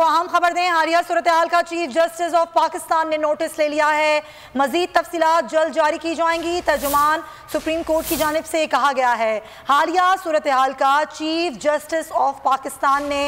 तो अहम खबर दें हालिया सूरत-ए-हाल का। चीफ जस्टिस ऑफ पाकिस्तान ने नोटिस ले लिया है। मजीद तफसीलात जल्द जारी की जाएंगी। तर्जुमान सुप्रीम कोर्ट की जानिब से कहा गया है हालिया सूरत-ए-हाल का चीफ जस्टिस ऑफ पाकिस्तान ने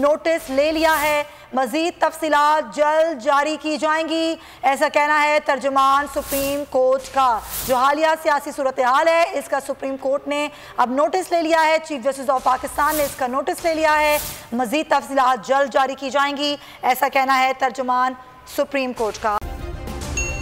नोटिस ले लिया है, मजीद तफसीलात जल्द जारी की जाएंगी। ऐसा कहना है तर्जुमान सुप्रीम कोर्ट का। जो हालिया सियासी सूरत हाल है इसका सुप्रीम कोर्ट ने अब नोटिस ले लिया है। चीफ जस्टिस ऑफ पाकिस्तान ने इसका नोटिस ले लिया है, मजीद तफसीलात जल्द जारी की जाएंगी। ऐसा कहना है तर्जुमान सुप्रीम कोर्ट का।